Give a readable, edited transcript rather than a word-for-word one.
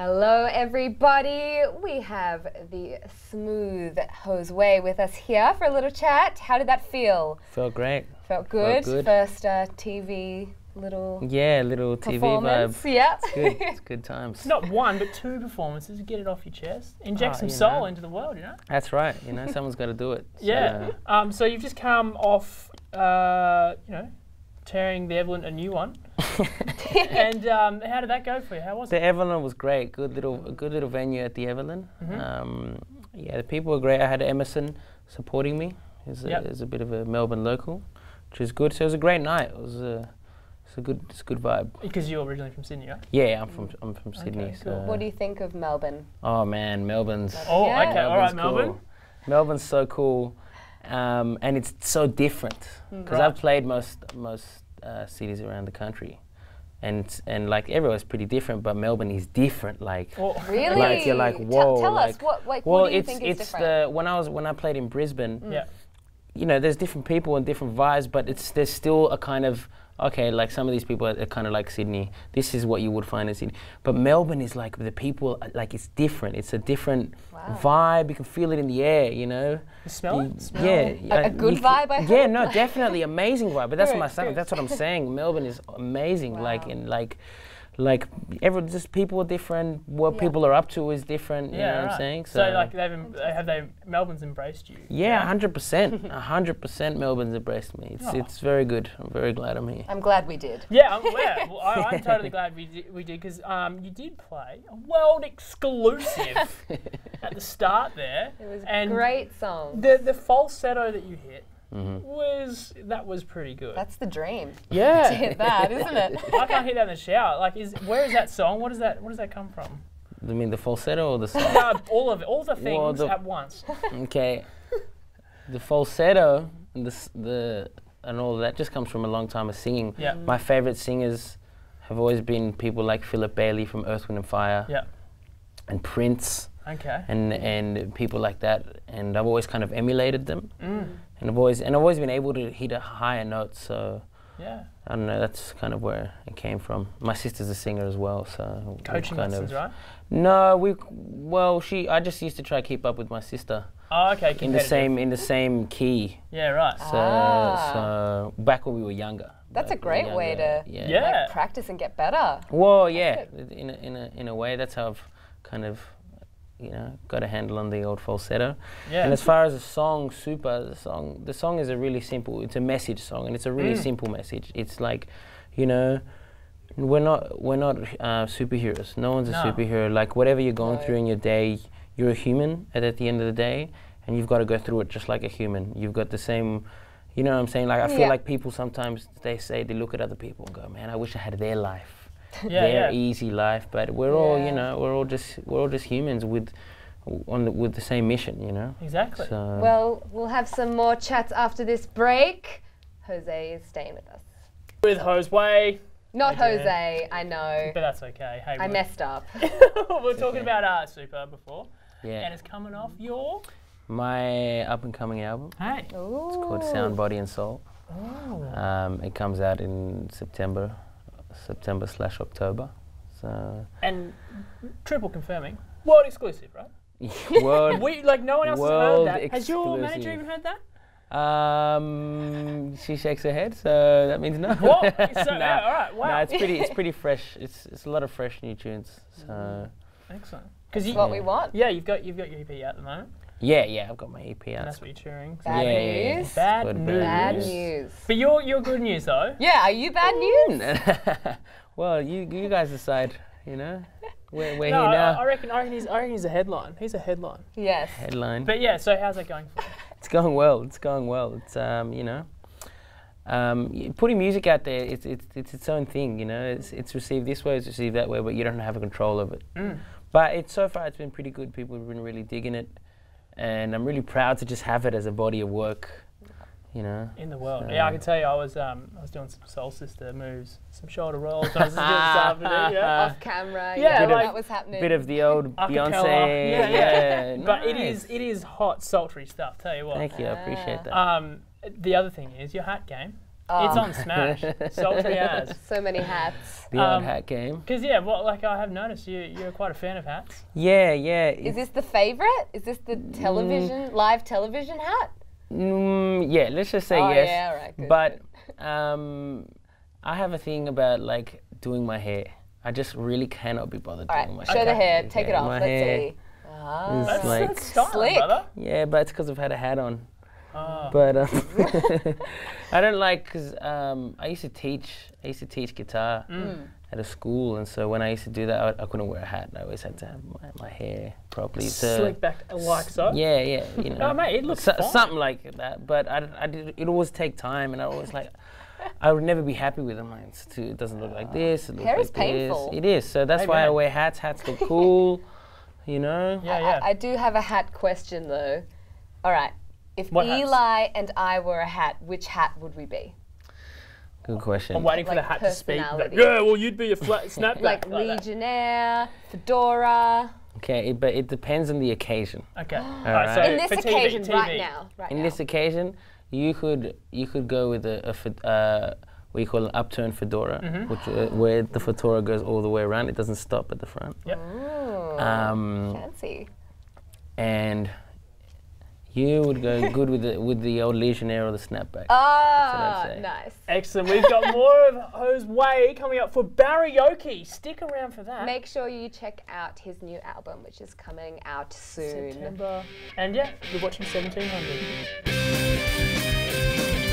Hello everybody, we have the smooth Josué with us here for a little chat. How did that feel? Felt great. Felt good? First TV little TV vibe. Yeah. It's good times. Not one, but two performances. Get it off your chest. Inject some soul into the world, you know? That's right, you know, someone's got to do it. So. Yeah. So you've just come off, you know, tearing the Evelyn a new one. And how did that go for you? How was it? The Evelyn was great. Good little venue at the Evelyn. Mm-hmm. Yeah, the people were great. I had Emerson supporting me. He's a bit of a Melbourne local, which is good. So it was a great night. It was a good vibe. Because you're originally from Sydney, right? Yeah, I'm from Sydney. Okay, cool. So what do you think of Melbourne? Oh man, Melbourne's. Oh, yeah. Okay, all right, Melbourne. Cool. Melbourne's so cool, and it's so different. Because I've played most cities around the country, and like everywhere's pretty different, but Melbourne is different. Like really, like you're like whoa. Tell us what do you think is different? Well, it's when I played in Brisbane, you know, there's different people and different vibes, but there's still a kind of okay, like some of these people are kind of like Sydney. This is what you would find in Sydney, but Melbourne is like the people like it's different. It's a different vibe. You can feel it in the air, you know. You smell it. Yeah, a good vibe. Yeah, no, definitely amazing vibe. But that's my sound. That's what I'm saying. Melbourne is amazing. Wow. Just people are different. What people are up to is different. You know what I'm saying? So like Melbourne's embraced you. Yeah, 100%. 100% Melbourne's embraced me. It's very good. I'm very glad I'm here. I'm glad we did. Yeah, I'm totally glad we did because you did play a world exclusive at the start there. It was a great song. The falsetto that you hit. Mm-hmm. That was pretty good. That's the dream. Yeah, to hit that, isn't it? I can't hit that in the shower. Like, where is that song? What does that come from? You mean the falsetto or the song? No, all of it, all the things at once. Okay, the falsetto and all of that just comes from a long time of singing. Yeah. My favorite singers have always been people like Philip Bailey from Earth, Wind and Fire. Yeah. And Prince. Okay. And people like that, and I've always kind of emulated them. Mm. And I've always been able to hit a higher note, so I don't know. That's kind of where it came from. My sister's a singer as well, so coaching lessons, right? No, I just used to try to keep up with my sister. Oh, okay. In the same key. Yeah, right. So back when we were younger. That's a great way to like, practice and get better. Well, yeah, in a way, that's how I've kind of. You know, got a handle on the old falsetto. Yeah. And as far as the song is a really simple. It's a message song, and it's a really simple message. It's like, you know, we're not superheroes. No one's a superhero. Like whatever you're going through in your day, you're a human. And at the end of the day, and you've got to go through it just like a human. You've got the same. You know what I'm saying? Like I feel like people sometimes they look at other people and go, man, I wish I had their life. Their easy life, but we're all, you know, we're all just humans with the same mission, you know. Exactly. So well, we'll have some more chats after this break. Josué is staying with us. With Josué. Not Josué, I know. But that's okay. Hey, I messed up. We're talking about Super before, and it's coming off my up and coming album. Hey, it's called Sound, Body, and Soul. It comes out in September/October. So and triple confirming. World exclusive, right? World no one else has heard that. Exclusive. Has your manager even heard that? She shakes her head, so that means no. What? Yeah, all right, wow. No, it's pretty fresh. It's a lot of fresh new tunes. So excellent. Because that's what we want. Yeah, you've got your EP out at the moment. Yeah, I've got my EP out. And that's what you're cheering. So bad news. Bad news. But you're good news though. Yeah, are you bad news? Well, you guys decide. You know, we're here now. I reckon he's a headline. He's a headline. Yes. Headline. But yeah, so how's that going for you? It's going well. It's going well. It's you know, putting music out there. It's its own thing. You know, it's received this way, it's received that way, but you don't have control of it. Mm. But so far it's been pretty good. People have been really digging it. And I'm really proud to just have it as a body of work, you know. In the world. So yeah, I can tell you, I was doing some Soul Sister moves, some shoulder rolls. I was doing stuff, off camera. Yeah, like that was happening. Bit of the old Beyonce. Nice. But it is hot, sultry stuff. Tell you what. Thank you, I appreciate that. The other thing is your hat game. It's on Smash. Sultry as. So many hats. Beyond hat game. Because yeah, well, like I have noticed you're quite a fan of hats. Yeah, yeah. Is this the favorite? Is this the television live television hat? Yeah, let's just say yes. Yeah, right, good, but good. I have a thing about like doing my hair. I just really cannot be bothered doing my hair. Show the hair. Take it off. Let's see. Ah. That's like style, slick. Brother. Yeah, but it's because I've had a hat on. But I don't like because I used to teach guitar at a school, and so when I used to do that, I couldn't wear a hat. I always had to have my hair properly slick back like so. Yeah, yeah, you know. Oh, mate, it looks fine. Something like that. But it always take time, and I always like I would never be happy with them. Like, it doesn't look like this. It looks hair is painful. This. It is. So that's why I wear hats. Hats look cool, you know. Yeah, yeah. I do have a hat question though. All right. If Eli and I were a hat, which hat would we be? Good question. I'm waiting for the hat to speak. Like, yeah, well, you'd be a flat snapback. Like legionnaire, fedora. Okay, but it depends on the occasion. Okay. All right. So in this occasion, right now. In this occasion, you could go with what you call an upturned fedora, where the fedora goes all the way around. It doesn't stop at the front. Yep. Ooh, fancy. And you would go good with the old legionnaire or the snapback. Ah, nice. Excellent. We've got more of Josué coming up for Barry Yoke. Stick around for that. Make sure you check out his new album, which is coming out soon. September. And yeah, you're watching 1700.